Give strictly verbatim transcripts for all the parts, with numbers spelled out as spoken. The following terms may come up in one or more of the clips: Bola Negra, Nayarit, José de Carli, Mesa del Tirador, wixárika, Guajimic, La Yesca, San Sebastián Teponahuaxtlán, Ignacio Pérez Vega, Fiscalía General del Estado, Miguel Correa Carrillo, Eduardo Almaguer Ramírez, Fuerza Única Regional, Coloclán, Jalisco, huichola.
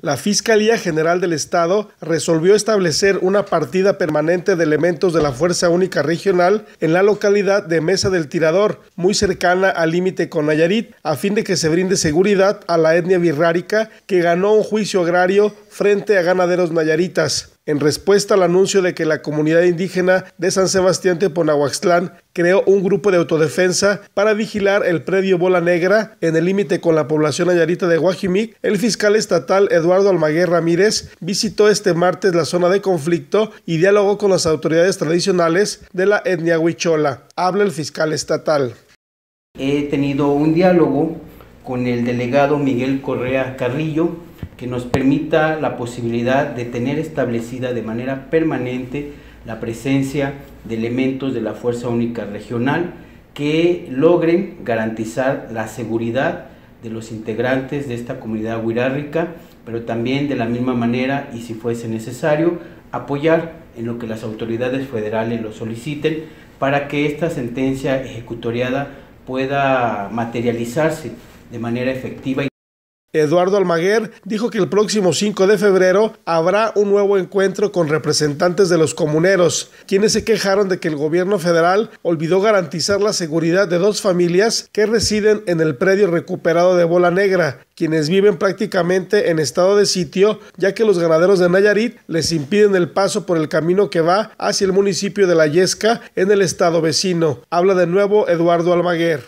La Fiscalía General del Estado resolvió establecer una partida permanente de elementos de la Fuerza Única Regional en la localidad de Mesa del Tirador, muy cercana al límite con Nayarit, a fin de que se brinde seguridad a la etnia wixárika que ganó un juicio agrario frente a ganaderos nayaritas, en respuesta al anuncio de que la comunidad indígena de San Sebastián Teponahuaxtlán creó un grupo de autodefensa para vigilar el predio Bola Negra en el límite con la población nayarita de Guajimic. El fiscal estatal Eduardo Almaguer Ramírez visitó este martes la zona de conflicto y dialogó con las autoridades tradicionales de la etnia huichola. Habla el fiscal estatal. He tenido un diálogo con el delegado Miguel Correa Carrillo, que nos permita la posibilidad de tener establecida de manera permanente la presencia de elementos de la Fuerza Única Regional que logren garantizar la seguridad de los integrantes de esta comunidad wixárika, pero también de la misma manera, y si fuese necesario, apoyar en lo que las autoridades federales lo soliciten para que esta sentencia ejecutoriada pueda materializarse de manera efectiva. Eduardo Almaguer dijo que el próximo cinco de febrero habrá un nuevo encuentro con representantes de los comuneros, quienes se quejaron de que el gobierno federal olvidó garantizar la seguridad de dos familias que residen en el predio recuperado de Bola Negra, quienes viven prácticamente en estado de sitio, ya que los ganaderos de Nayarit les impiden el paso por el camino que va hacia el municipio de La Yesca, en el estado vecino. Habla de nuevo Eduardo Almaguer.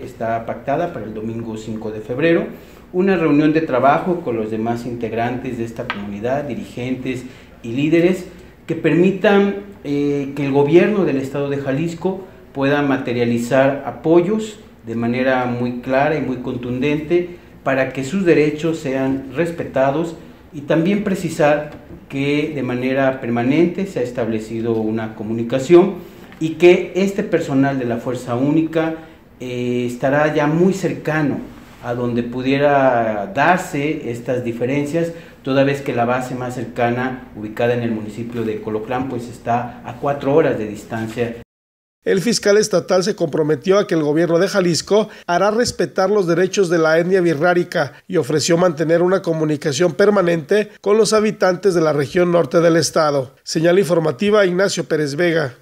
Está pactada para el domingo cinco de febrero. Una reunión de trabajo con los demás integrantes de esta comunidad, dirigentes y líderes, que permitan eh, que el gobierno del estado de Jalisco pueda materializar apoyos de manera muy clara y muy contundente para que sus derechos sean respetados, y también precisar que de manera permanente se ha establecido una comunicación y que este personal de la Fuerza Única eh, estará ya muy cercano a donde pudiera darse estas diferencias, toda vez que la base más cercana, ubicada en el municipio de Coloclán, pues está a cuatro horas de distancia. El fiscal estatal se comprometió a que el gobierno de Jalisco hará respetar los derechos de la etnia wixárika y ofreció mantener una comunicación permanente con los habitantes de la región norte del estado. Señal informativa, Ignacio Pérez Vega.